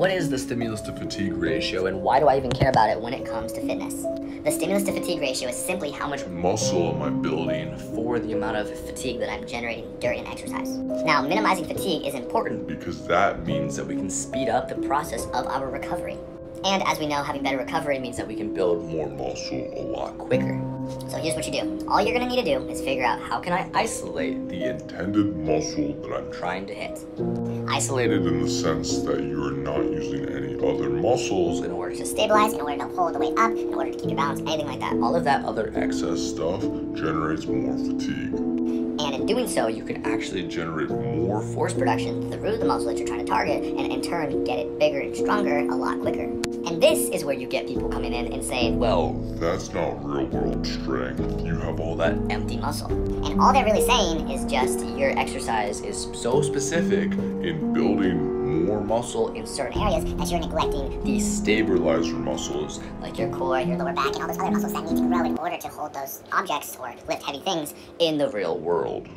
What is the stimulus to fatigue ratio, and why do I even care about it when it comes to fitness? The stimulus to fatigue ratio is simply how much muscle am I building for the amount of fatigue that I'm generating during an exercise. Now, minimizing fatigue is important because that means that we can speed up the process of our recovery. And as we know, having better recovery means that we can build more muscle a lot quicker. So here's what you do. All you're gonna need to do is figure out how can I isolate the intended muscle that I'm trying to hit. Isolated in the sense that you're not using any other muscles in order to stabilize, in order to pull the weight up, in order to keep your balance, anything like that. All of that other excess stuff generates more fatigue. And in doing so, you can actually generate more force production through the muscle that you're trying to target, and in turn, get it bigger and stronger a lot quicker. And this is where you get people coming in and saying, well, that's not real world strength. You have all that empty muscle. And all they're really saying is just your exercise is so specific in building more muscle in certain areas that you're neglecting these stabilizer muscles, like your core, your lower back, and all those other muscles that need to grow in order to hold those objects or lift heavy things in the real world.